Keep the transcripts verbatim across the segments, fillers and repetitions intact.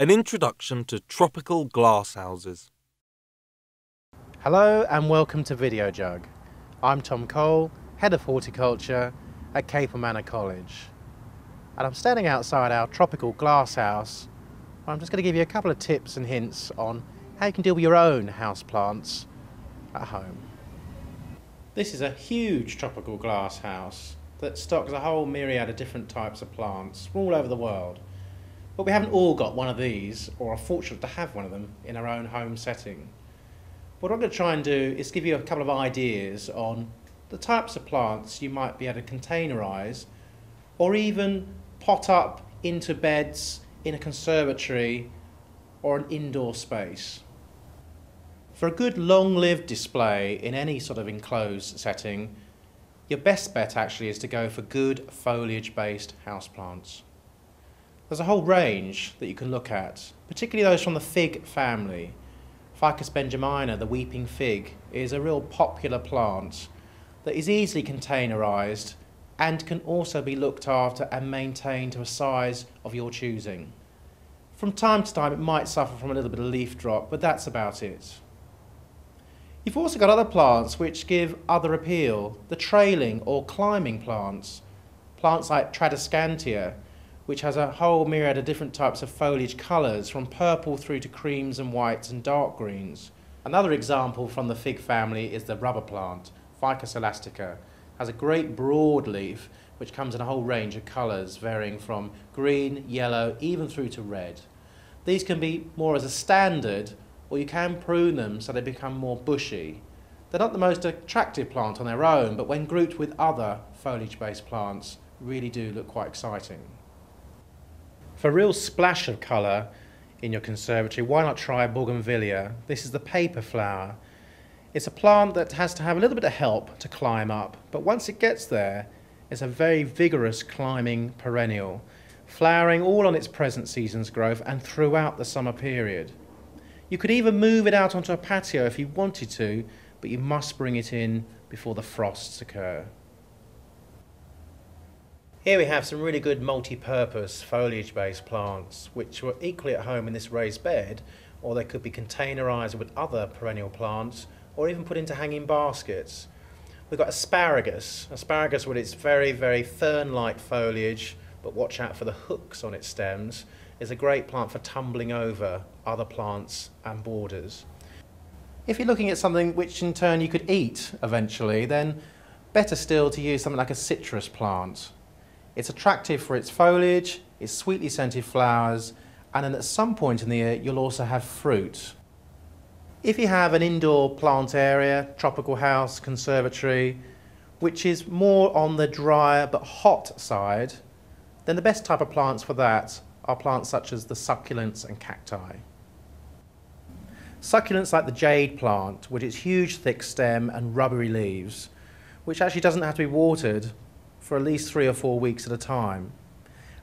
An introduction to tropical glasshouses. Hello and welcome to Videojug. I'm Tom Cole, Head of Horticulture at Capel Manor College. And I'm standing outside our tropical glasshouse. I'm just going to give you a couple of tips and hints on how you can deal with your own houseplants at home. This is a huge tropical glasshouse that stocks a whole myriad of different types of plants from all over the world. But we haven't all got one of these, or are fortunate to have one of them in our own home setting. What I'm going to try and do is give you a couple of ideas on the types of plants you might be able to containerise, or even pot up into beds in a conservatory or an indoor space. For a good long-lived display in any sort of enclosed setting, your best bet actually is to go for good foliage-based houseplants. There's a whole range that you can look at, particularly those from the fig family. Ficus benjamina, the weeping fig, is a real popular plant that is easily containerised and can also be looked after and maintained to a size of your choosing. From time to time it might suffer from a little bit of leaf drop, but that's about it. You've also got other plants which give other appeal, the trailing or climbing plants, plants like Tradescantia, which has a whole myriad of different types of foliage colours, from purple through to creams and whites and dark greens. Another example from the fig family is the rubber plant, Ficus elastica. Has a great broad leaf which comes in a whole range of colours, varying from green, yellow, even through to red. These can be more as a standard, or you can prune them so they become more bushy. They're not the most attractive plant on their own, but when grouped with other foliage-based plants, really do look quite exciting. For a real splash of colour in your conservatory, why not try bougainvillea? This is the paper flower. It's a plant that has to have a little bit of help to climb up, but once it gets there, it's a very vigorous climbing perennial, flowering all on its present season's growth and throughout the summer period. You could even move it out onto a patio if you wanted to, but you must bring it in before the frosts occur. Here we have some really good multi-purpose foliage-based plants, which were equally at home in this raised bed, or they could be containerised with other perennial plants, or even put into hanging baskets. We've got asparagus, asparagus with its very, very fern-like foliage, but watch out for the hooks on its stems, is a great plant for tumbling over other plants and borders. If you're looking at something which in turn you could eat eventually, then better still to use something like a citrus plant. It's attractive for its foliage, its sweetly scented flowers, and then at some point in the year you'll also have fruit. If you have an indoor plant area, tropical house, conservatory, which is more on the drier but hot side, then the best type of plants for that are plants such as the succulents and cacti. Succulents like the jade plant, with its huge thick stem and rubbery leaves, which actually doesn't have to be watered for at least three or four weeks at a time.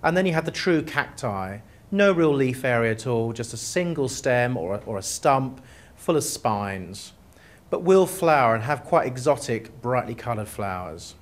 And then you have the true cacti, no real leaf area at all, just a single stem or a, or a stump, full of spines, but will flower and have quite exotic, brightly coloured flowers.